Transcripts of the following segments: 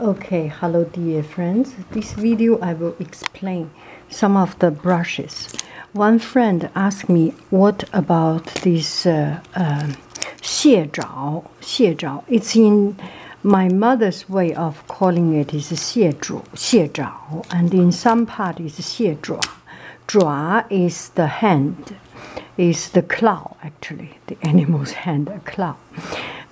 Okay, hello dear friends. This video I will explain some of the brushes. One friend asked me, what about this Xie Zhao? Xie Zhao. It's in my mother's way of calling it is Xie Zhao. Xie Zhao, and in some part is Xie Zhao. Zhao is the hand, is the claw actually, the animal's hand, a claw,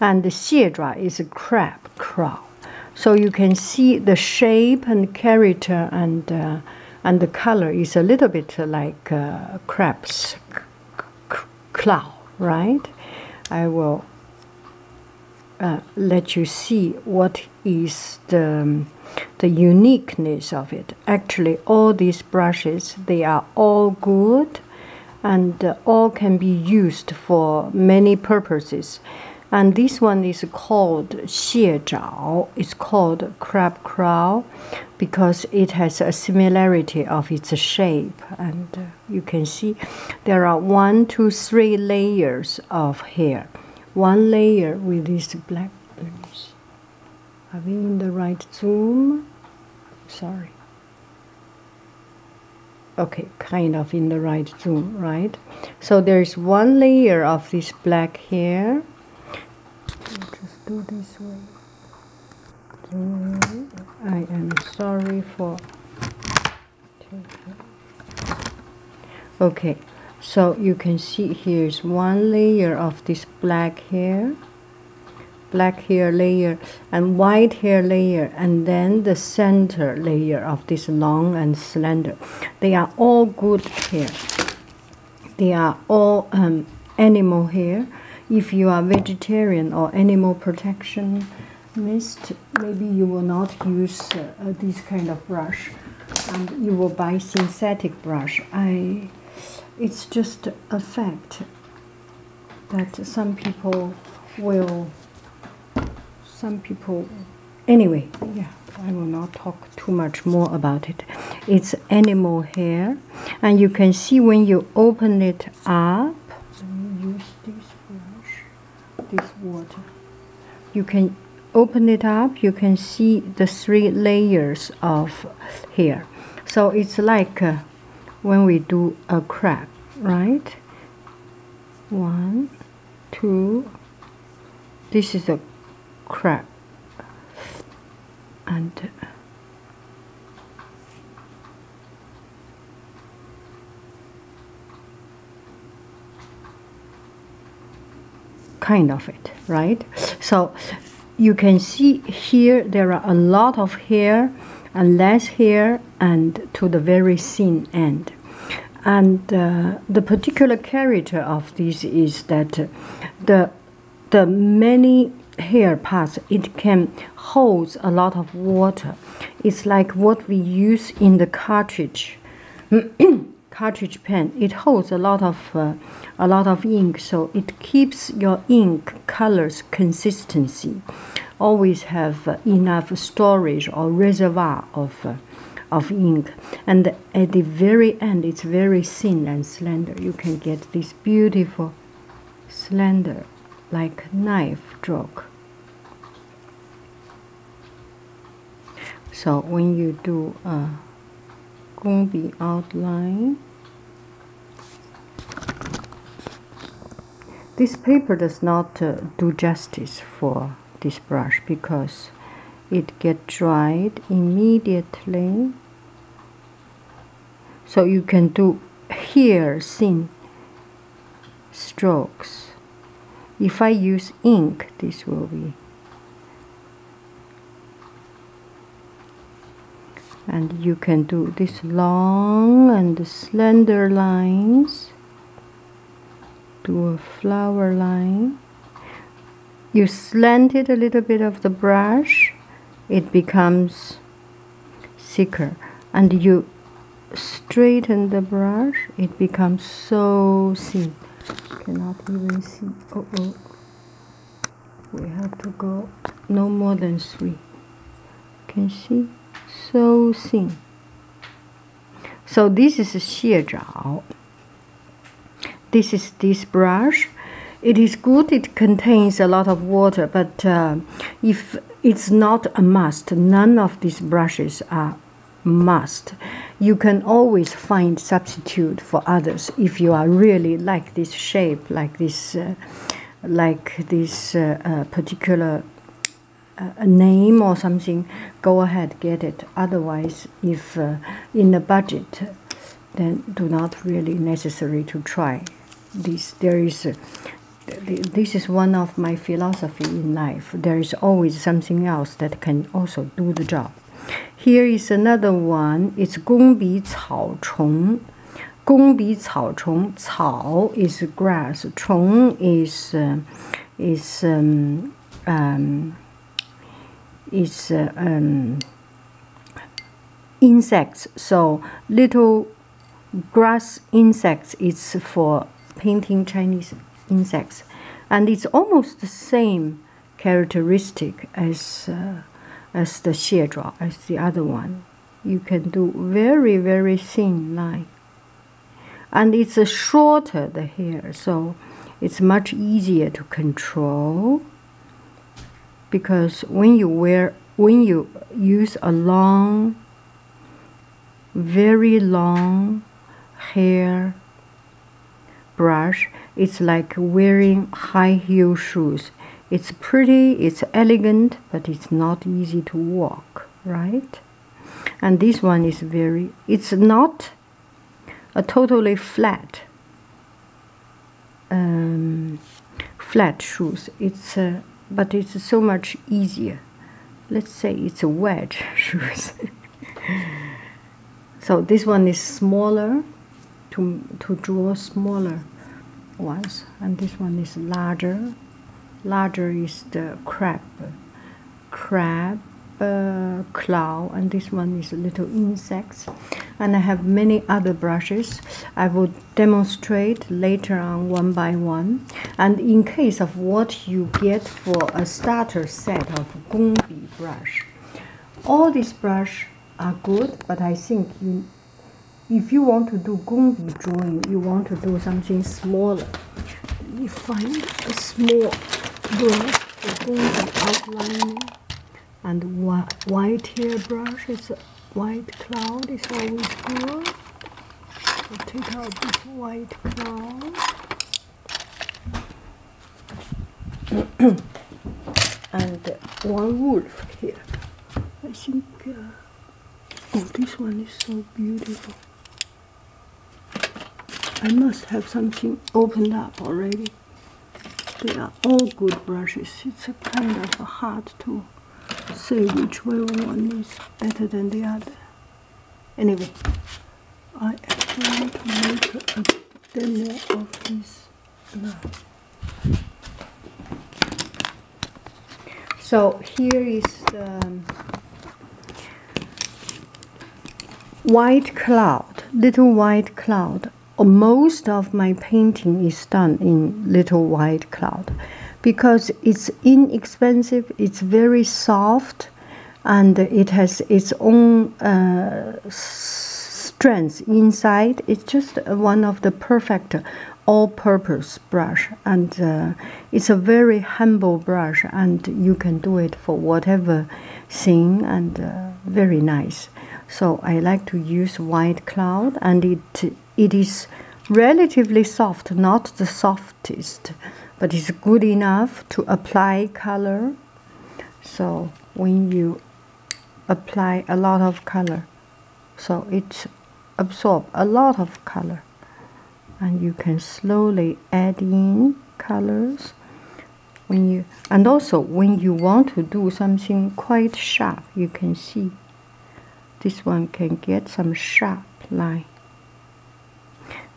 and the Xie Zhao is a crab claw. So you can see the shape and character and the color is a little bit like crab's claw, right? I will let you see what is the uniqueness of it. Actually, all these brushes, they are all good and all can be used for many purposes. And this one is called Xie Zhao. It's called crab claw because it has a similarity of its shape. And you can see there are 1, 2, 3 layers of hair. One layer with these black things. Are we in the right zoom? Sorry. Okay, kind of in the right zoom, right? So there is one layer of this black hair. Do this way. I am sorry for taking. Okay, so you can see here's one layer of this black hair layer, and white hair layer, and then the center layer of this long and slender. They are all good hair. They are all animal hair. If you are vegetarian or animal protectionist, maybe you will not use this kind of brush, and you will buy synthetic brush. It's just a fact that some people, anyway, yeah. I will not talk too much more about it. It's animal hair, and you can see when you open it up. Let me use this brush, this water. You can open it up, you can see the 3 layers of hair. So it's like when we do a crab, right? 1, 2, this is a crab. And kind of it, right? So you can see here there are a lot of hair and less hair and to the very thin end. And the particular character of this is that the many hair parts, it can hold a lot of water. It's like what we use in the cartridge cartridge pen. It holds a lot of ink, so it keeps your ink colors consistency. Always have enough storage or reservoir of ink. And at the very end, it's very thin and slender. You can get this beautiful slender, like knife stroke. So when you do a Gongbi outline, this paper does not do justice for this brush because it gets dried immediately. So you can do here thin strokes. If I use ink, this will be. And you can do these long and slender lines. Do a flower line. You slant it a little bit of the brush, it becomes thicker. And you straighten the brush, it becomes so thin. Cannot even see. We have to go no more than 3. Can see? So thin. So this is a Xie Zhao. This is this brush. It is good. It contains a lot of water, but if It's not a must. None of these brushes are must. You can always find substitute for others if you are really like this shape, like this particular name or something. Go ahead, get it. Otherwise, if in the budget, then do not really necessary to try this. This is one of my philosophy in life. There is always something else that can also do the job. Here is another one. It's Gongbi Cao Chong. Gongbi Cao Chong. Cao is grass. Chong is insects. So little grass insects. It's for painting Chinese insects, and it's almost the same characteristic as the Xie Zhao, as the other one. You can do very, very thin line, and it's shorter the hair, so it's much easier to control, because when you use a long, very long hair brush, it's like wearing high-heel shoes. It's pretty, it's elegant, but it's not easy to walk, right? And this one is very, it's not a totally flat, flat shoes. It's but it's so much easier. Let's say it's a wedge shoes. So this one is smaller, to draw smaller ones, and this one is larger. Larger is the crab claw, and this one is little insects. And I have many other brushes. I will demonstrate later on one by one. And in case of what you get for a starter set of Gongbi brush, all these brush are good, but I think if you want to do Gongbi drawing, you want to do something smaller. Let me find a small brush for Gongbi outlining. And white hair brush is White Cloud, is always good. So take out this White Cloud. And one wolf here. I think, oh, this one is so beautiful. I must have something opened up already. They are all good brushes. It's a kind of hard to say which one is better than the other. Anyway, I am trying to make a demo of this now. So here is the White Cloud, little White Cloud. Most of my painting is done in little White Cloud because it's inexpensive, it's very soft, and it has its own strength inside. It's just one of the perfect all-purpose brush, and it's a very humble brush, and you can do it for whatever thing, and very nice. So I like to use White Cloud, and it is relatively soft, not the softest, but it's good enough to apply color. So when you apply a lot of color, so it absorbs a lot of color, and you can slowly add in colors. And also when you want to do something quite sharp, you can see this one can get some sharp line.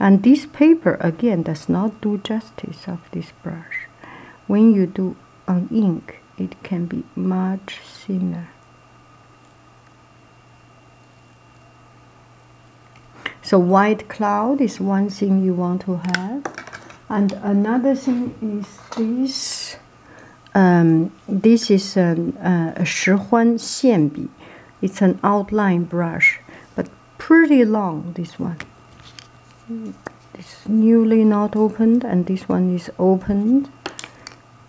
And this paper, again, does not do justice of this brush. When you do on ink, it can be much thinner. So White Cloud is one thing you want to have. And another thing is this. This is a Shihuan Xianbi. It's an outline brush, but pretty long, this one. It's newly not opened, and this one is opened.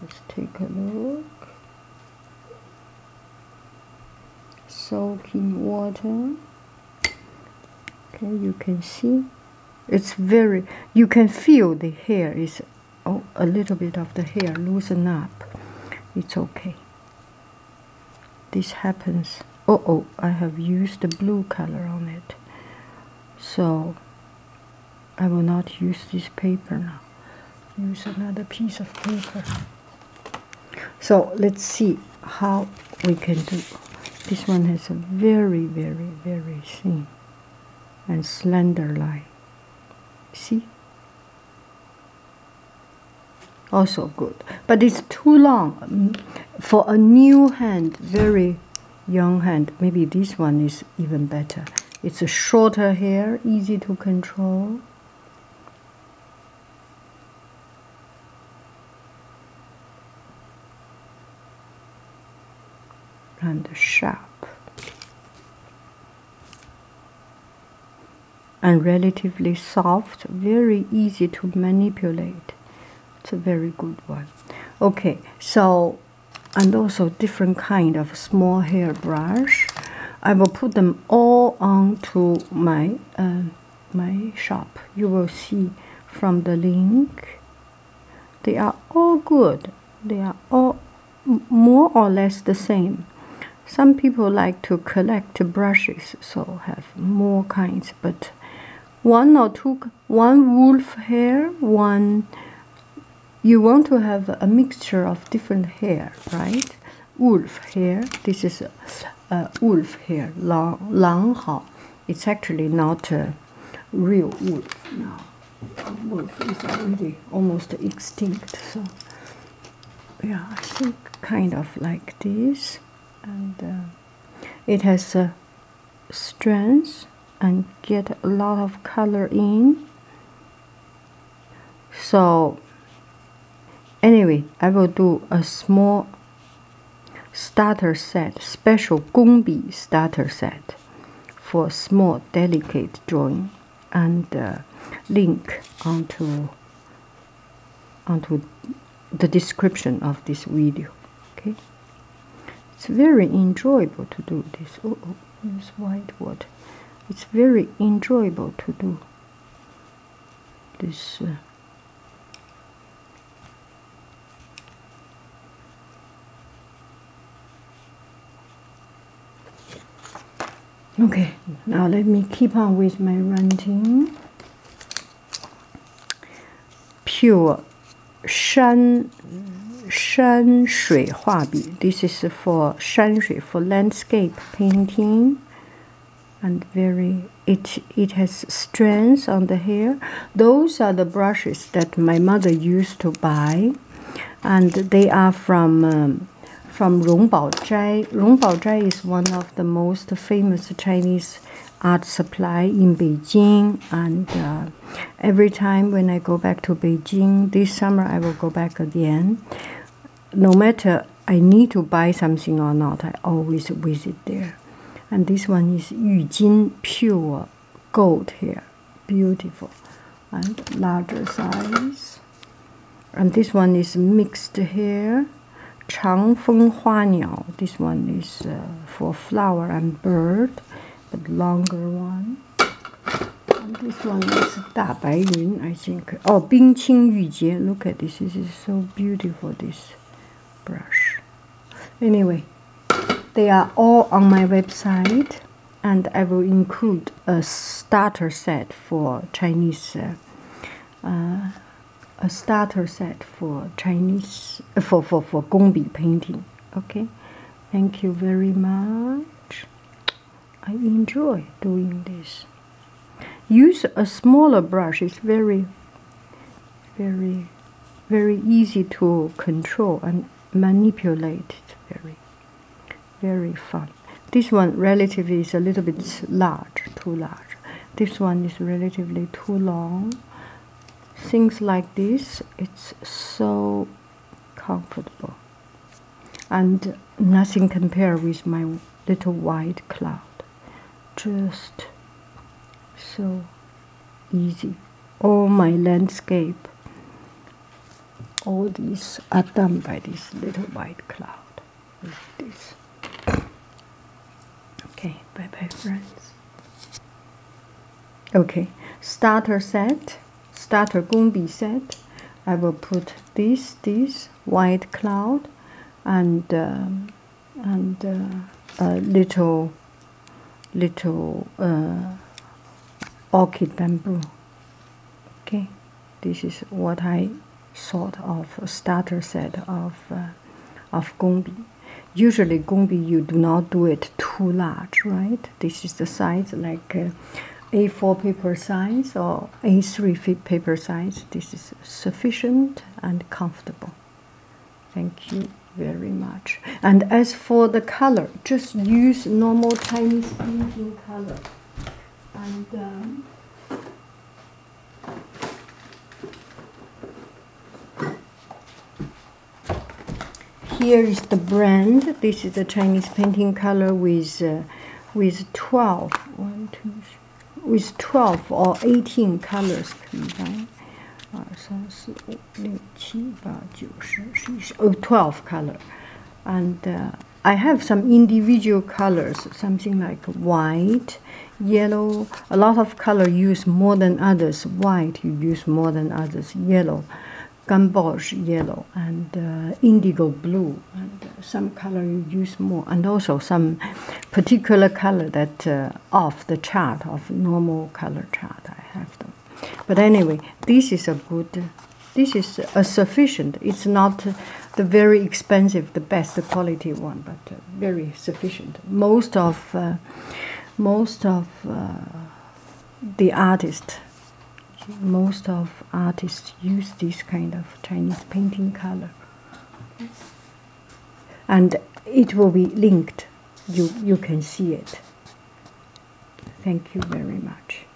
Let's take a look. soaking water. Okay, you can see it's very, you can feel the hair is, oh, a little bit of the hair loosen up. It's okay. This happens. Oh, I have used the blue color on it, so I will not use this paper now. Use another piece of paper. So let's see how we can do. This one has a very, very, very thin and slender line. See? Also good, but it's too long for a new hand, very young hand. Maybe this one is even better. It's a shorter hair, easy to control. And sharp and relatively soft, very easy to manipulate. It's a very good one. Okay, so, and also different kind of small hair brush. I will put them all onto my my shop. You will see from the link. They are all good. They are all more or less the same. Some people like to collect brushes, so have more kinds, but one or two, one wolf hair, one, you want to have a mixture of different hair, right? Wolf hair, this is wolf hair, langhao. It's actually not a real wolf now. Wolf is already almost extinct, so yeah, I think kind of like this. And it has strands and get a lot of color in. So anyway, I will do a small starter set, special Gongbi starter set for small delicate drawing, and link onto the description of this video. Okay. It's very enjoyable to do this. Oh, there's white water. It's very enjoyable to do this. Okay, now let me keep on with my ranting. Pure Shan Shui Huabi. This is for Shan Shui, for landscape painting, and very it has strands on the hair. Those are the brushes that my mother used to buy, and they are from Rongbaozhai. Rongbaozhai is one of the most famous Chinese art supply in Beijing, and every time when I go back to Beijing this summer, I will go back again. No matter I need to buy something or not, I always visit there. And this one is Yu Jin, pure gold hair, beautiful, and larger size. And this one is mixed hair, Chang Feng Hua Niao. This one is for flower and bird, but longer one. And this one is Da Bai Yun, I think. Oh, Bing Qing Yu Jie. Look at this. This is so beautiful, this brush. Anyway, they are all on my website, and I will include a starter set for Chinese, for Gongbi painting. Okay, thank you very much. I enjoy doing this. Use a smaller brush. It's very, very, very easy to control and manipulate. It's very, very fun. This one relatively is a little bit large, too large. This one is relatively too long. Things like this, it's so comfortable. And nothing compared with my little white cloud. Just so easy. All my landscape, all these are done by this little white cloud, like this. Okay, bye-bye, friends. Okay, starter set, starter Gongbi set. I will put this, White Cloud, and a little orchid bamboo. Okay, this is what I thought of a starter set of Gongbi. Usually Gongbi you do not do it too large, right? This is the size like A4 paper size or A3 paper size. This is sufficient and comfortable. Thank you very much. And as for the color, just use normal Chinese painting color. And here is the brand. This is the Chinese painting color with 12 or 18 colors combined. 12 color. And I have some individual colors, something like white, yellow. A lot of color use more than others. White you use more than others. Yellow, gamboge yellow, and indigo blue. And some color you use more, and also some particular color that off the chart, of normal color chart. I have them. But anyway, this is a good, this is a sufficient. It's not the very expensive, the best quality one, but very sufficient. Most of the artists, use this kind of Chinese painting color, and it will be linked. You can see it. Thank you very much.